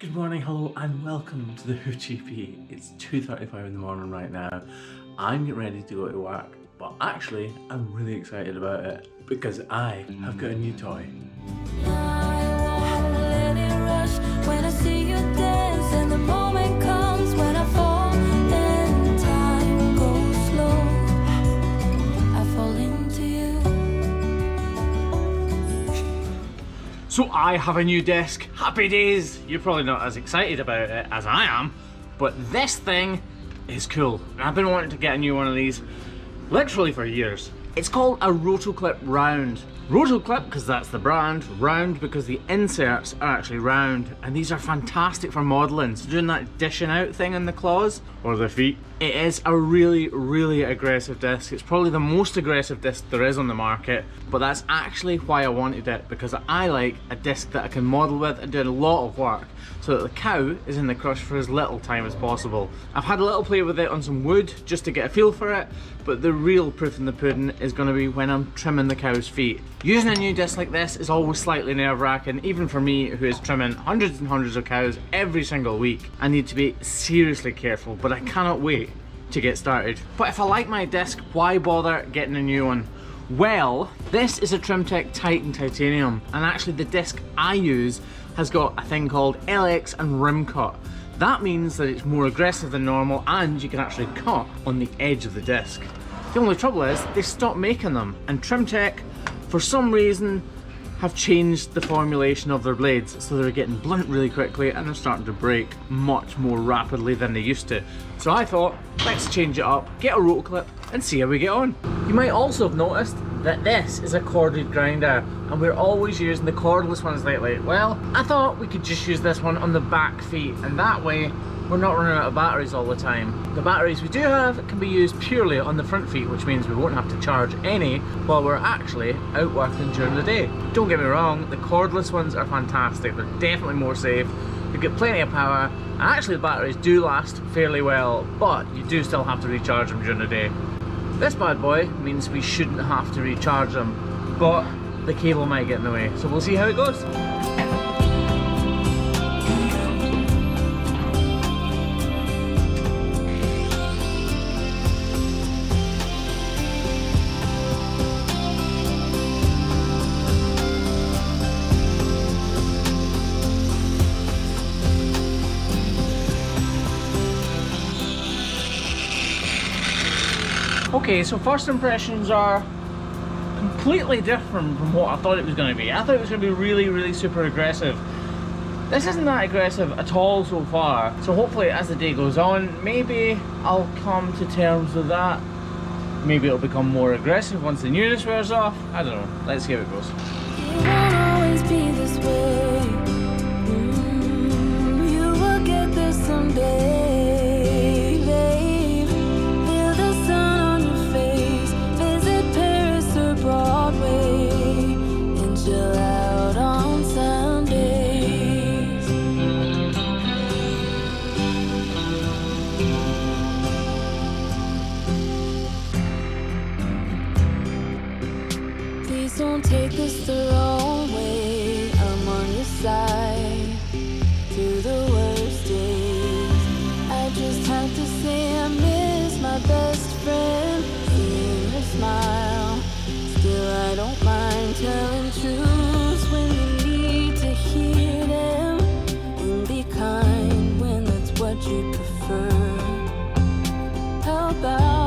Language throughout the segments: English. Good morning, hello, and welcome to the Hoof GP. It's 2:35 in the morning right now. I'm getting ready to go to work, but actually, I'm really excited about it because I have got a new toy. So I have a new desk, happy days! You're probably not as excited about it as I am, but this thing is cool. I've been wanting to get a new one of these literally for years. It's called a Rotoclip round. Rotoclip because that's the brand, round because the inserts are actually round, and these are fantastic for modelling. So doing that dishing out thing in the claws, or the feet, it is a really, really aggressive disc. It's probably the most aggressive disc there is on the market, but that's actually why I wanted it, because I like a disc that I can model with and do a lot of work, so that the cow is in the crush for as little time as possible. I've had a little play with it on some wood just to get a feel for it, but the real proof in the pudding is going to be when I'm trimming the cow's feet. Using a new disc like this is always slightly nerve-wracking, even for me who is trimming hundreds and hundreds of cows every single week. I need to be seriously careful, but I cannot wait to get started. But if I like my disc, why bother getting a new one? Well, this is a Trimtec Titan Titanium, and actually the disc I use has got a thing called LX and RimCut. That means that it's more aggressive than normal and you can actually cut on the edge of the disc. The only trouble is they stopped making them, and Trimtec, for some reason, have changed the formulation of their blades, so they're getting blunt really quickly and they're starting to break much more rapidly than they used to. So I thought, let's change it up, get a Rotoclip and see how we get on. You might also have noticed that this is a corded grinder, and we're always using the cordless ones lately. Well, I thought we could just use this one on the back feet, and that way we're not running out of batteries all the time. The batteries we do have can be used purely on the front feet, which means we won't have to charge any while we're actually out working during the day. Don't get me wrong, the cordless ones are fantastic. They're definitely more safe, they get plenty of power, and actually the batteries do last fairly well, but you do still have to recharge them during the day. This bad boy means we shouldn't have to recharge them, but the cable might get in the way, so we'll see how it goes. Okay, so first impressions are completely different from what I thought it was going to be. I thought it was going to be really, really super aggressive. This isn't that aggressive at all so far, so hopefully as the day goes on, maybe I'll come to terms with that. Maybe it'll become more aggressive once the newness wears off. I don't know, let's see how it goes. It won't always be this way. You will get there someday. Don't take this the wrong way, I'm on your side through the worst days. I just have to say I miss my best friend, seeing her smile. Still I don't mind telling truths when you need to hear them, and be kind when that's what you prefer. How about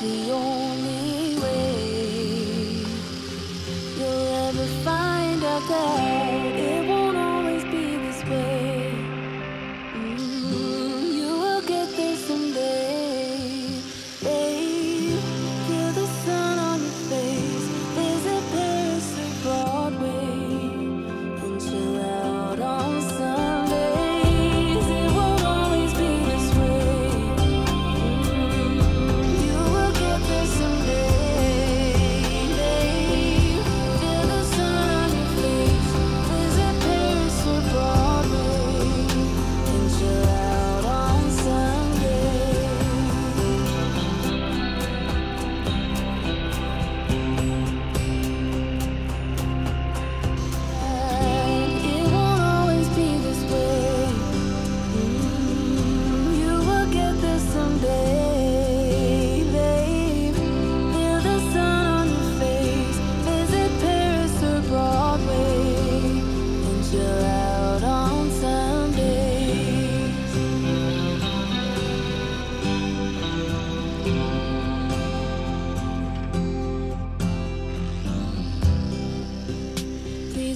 the only way you'll ever find out that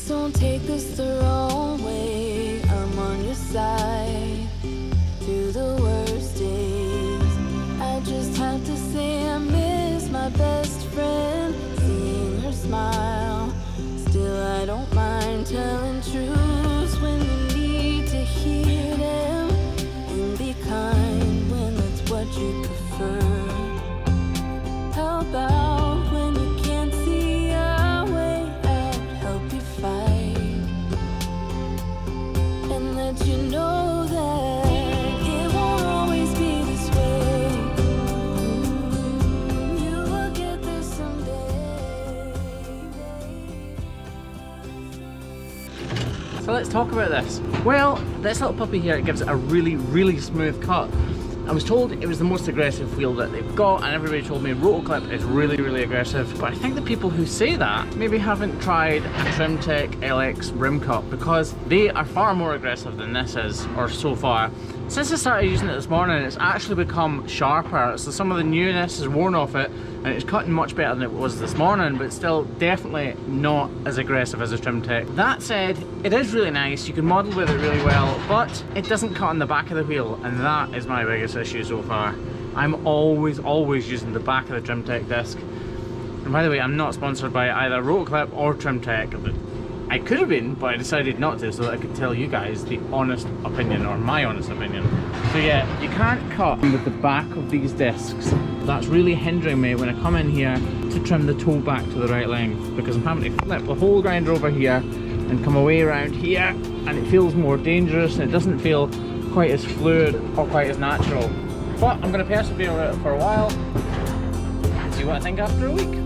Please don't take this the wrong way. I'm on your side through the worst days. I just have to say I miss my best friend. Seeing her smile, still I don't mind telling truths when you need to hear them, and be kind when that's what you prefer. How about when you can't see a way out, help you fight, and let you know that So let's talk about this. Well, this little puppy here, it gives it a really, really smooth cut. I was told it was the most aggressive wheel that they've got, and everybody told me Rotoclip is really, really aggressive. But I think the people who say that maybe haven't tried a Trimtec, LX, RimCut, because they are far more aggressive than this is, or so far. Since I started using it this morning, it's actually become sharper, so some of the newness is worn off it, and it's cutting much better than it was this morning, but still definitely not as aggressive as a Trimtec. That said, it is really nice, you can model with it really well, but it doesn't cut on the back of the wheel, and that is my biggest issue so far. I'm always using the back of the Trimtec disc. And by the way, I'm not sponsored by either Rotoclip or Trimtec. I could have been, but I decided not to, so that I could tell you guys the honest opinion, or my honest opinion. So yeah, you can't cut with the back of these discs. That's really hindering me when I come in here to trim the toe back to the right length, because I'm having to flip the whole grinder over here and come away around here, and it feels more dangerous, and it doesn't feel quite as fluid or quite as natural. But I'm going to persevere with it for a while and see what I think after a week.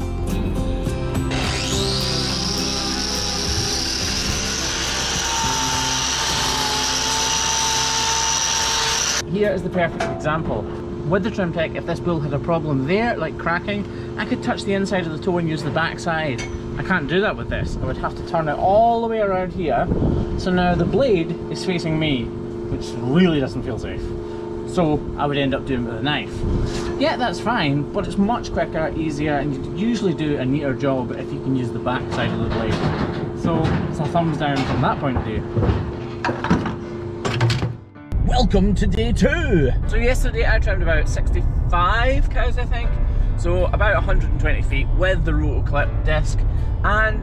Here is the perfect example. With the Trimtec, if this wheel had a problem there, like cracking, I could touch the inside of the toe and use the back side. I can't do that with this. I would have to turn it all the way around here. So now the blade is facing me, which really doesn't feel safe. So I would end up doing it with a knife. Yeah, that's fine, but it's much quicker, easier, and you usually do a neater job if you can use the back side of the blade. So it's a thumbs down from that point of view. Welcome to day two! So yesterday I trimmed about 65 cows, I think. So about 120 feet with the Rotoclip disc. And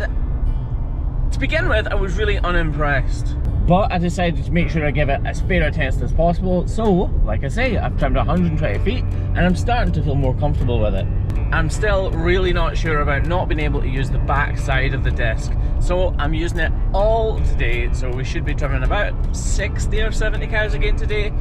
to begin with, I was really unimpressed. But I decided to make sure I give it as fair a test as possible. So, like I say, I've trimmed 120 feet and I'm starting to feel more comfortable with it. I'm still really not sure about not being able to use the back side of the disc. So I'm using it all today, so we should be trimming about 60 or 70 cows again today.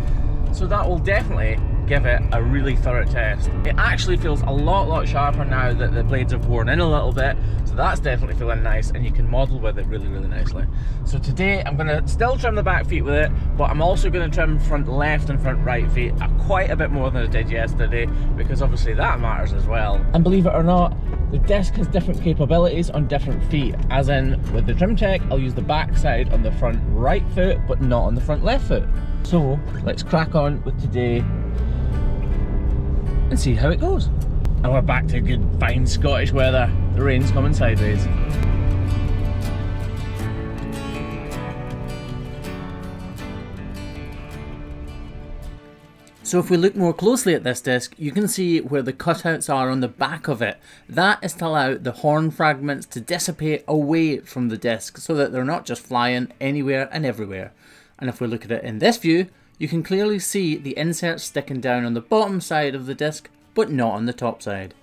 So that will definitely give it a really thorough test. It actually feels a lot sharper now that the blades have worn in a little bit. So that's definitely feeling nice, and you can model with it really, really nicely. So today I'm going to still trim the back feet with it, but I'm also going to trim front left and front right feet quite a bit more than I did yesterday, because obviously that matters as well. And believe it or not, the disc has different capabilities on different feet, as in with the Trimtec I'll use the back side on the front right foot but not on the front left foot. So let's crack on with today and see how it goes. And we're back to good fine Scottish weather. The rain's coming sideways. So if we look more closely at this disc, you can see where the cutouts are on the back of it. That is to allow the horn fragments to dissipate away from the disc so that they're not just flying anywhere and everywhere. And if we look at it in this view, you can clearly see the inserts sticking down on the bottom side of the disc, but not on the top side.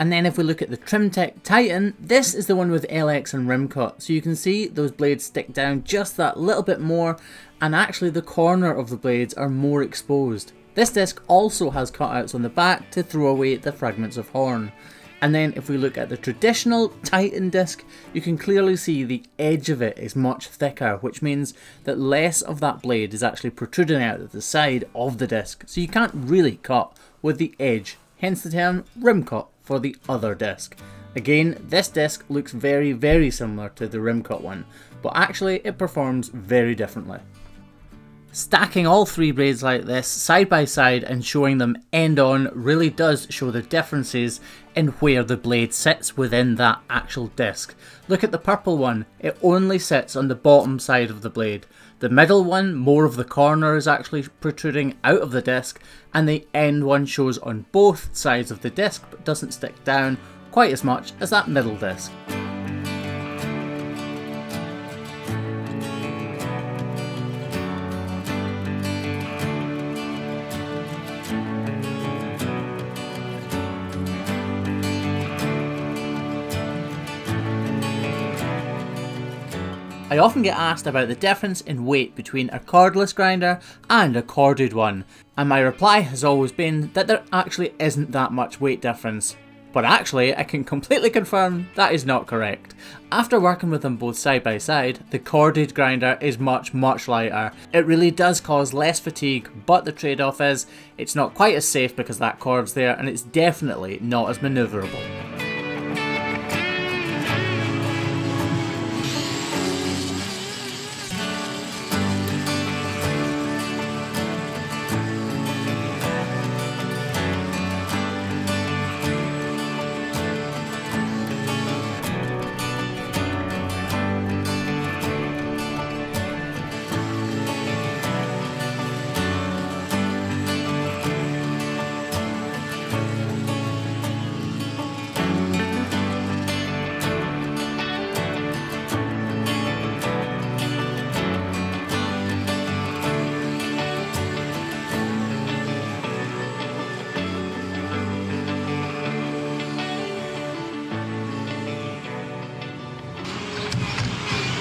And then if we look at the Trimtec Titan, this is the one with LX and RimCut, so you can see those blades stick down just that little bit more, and actually the corner of the blades are more exposed. This disc also has cutouts on the back to throw away the fragments of horn. And then if we look at the traditional Titan disc, you can clearly see the edge of it is much thicker, which means that less of that blade is actually protruding out at the side of the disc, so you can't really cut with the edge, hence the term rim cut for the other disc. Again, this disc looks very, very similar to the rim cut one, but actually it performs very differently. Stacking all three braids like this side by side and showing them end on really does show the differences in where the blade sits within that actual disc. Look at the purple one, it only sits on the bottom side of the blade. The middle one, more of the corner is actually protruding out of the disc, and the end one shows on both sides of the disc but doesn't stick down quite as much as that middle disc. I often get asked about the difference in weight between a cordless grinder and a corded one, and my reply has always been that there actually isn't that much weight difference. But actually, I can completely confirm that is not correct. After working with them both side by side, the corded grinder is much lighter. It really does cause less fatigue, but the trade-off is it's not quite as safe because that cord's there, and it's definitely not as maneuverable.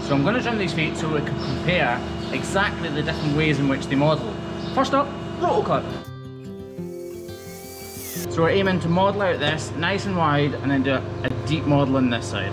So I'm going to trim these feet so we can compare exactly the different ways in which they model. First up, Rotoclip. So we're aiming to model out this nice and wide and then do a deep model on this side.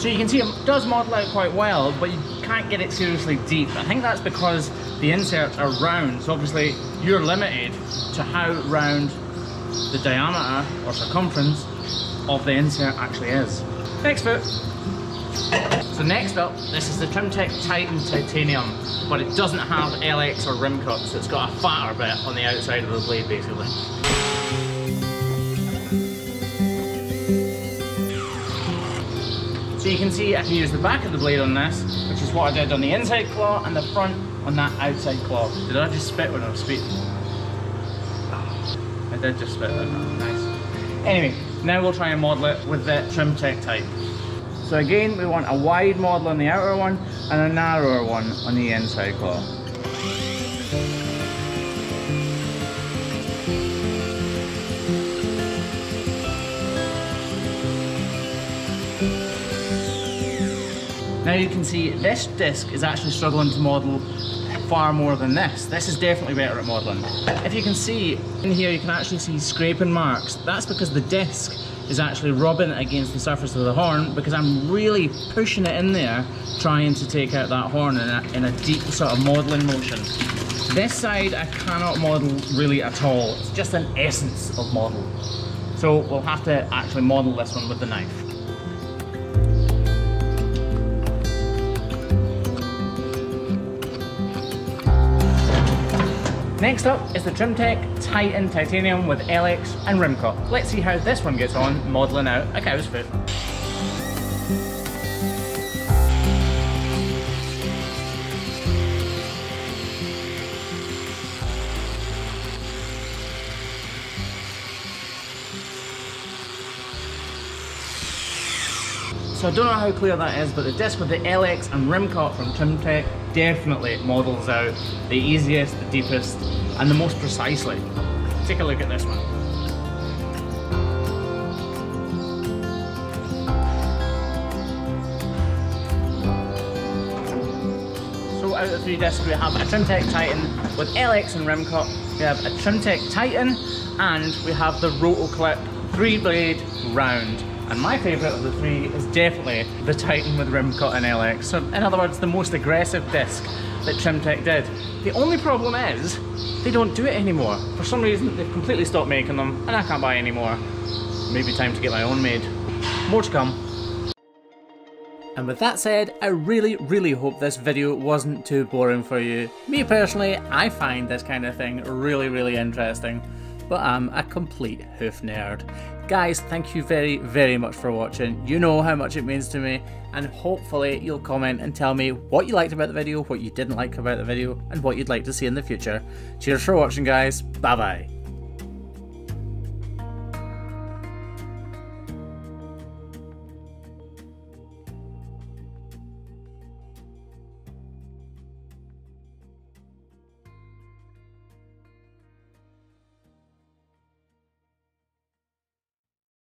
So you can see it does model out quite well, but you can't get it seriously deep. I think that's because the inserts are round, so obviously you're limited to how round the diameter or circumference of the insert actually is. Next foot. So next up, this is the Trimtec Titan Titanium, but it doesn't have LX or RimCut, so it's got a fatter bit on the outside of the blade basically. So you can see I can use the back of the blade on this, which is what I did on the inside claw, and the front on that outside claw. Did I just spit when I was speaking? I did just spit there, nice. Anyway, now we'll try and model it with the Trimtec type. So again, we want a wide model on the outer one and a narrower one on the inside claw. Now you can see this disc is actually struggling to model far more than this. This is definitely better at modeling. If you can see in here, you can actually see scraping marks. That's because the disc is actually rubbing against the surface of the horn, because I'm really pushing it in there, trying to take out that horn in a deep sort of modeling motion. This side I cannot model really at all. It's just an essence of model. So we'll have to actually model this one with the knife. Next up is the Trimtec Titan Titanium with LX and RimCut. Let's see how this one gets on modelling out a cow's foot. So I don't know how clear that is, but the disc with the LX and RimCut from Trimtec definitely models out the easiest, the deepest, and the most precisely. Take a look at this one. So out of the three discs we have a Trimtec Titan with LX and RimCut, we have a Trimtec Titan, and we have the Rotoclip 3-blade round. And my favourite of the three is definitely the Titan with RimCut and LX. So in other words, the most aggressive disc that Trimtec did. The only problem is they don't do it anymore. For some reason, they've completely stopped making them and I can't buy any more. Maybe time to get my own made. More to come. And with that said, I really hope this video wasn't too boring for you. Me personally, I find this kind of thing really interesting, but I'm a complete hoof nerd. Guys, thank you very much for watching. You know how much it means to me, and hopefully you'll comment and tell me what you liked about the video, what you didn't like about the video, and what you'd like to see in the future. Cheers for watching, guys. Bye bye.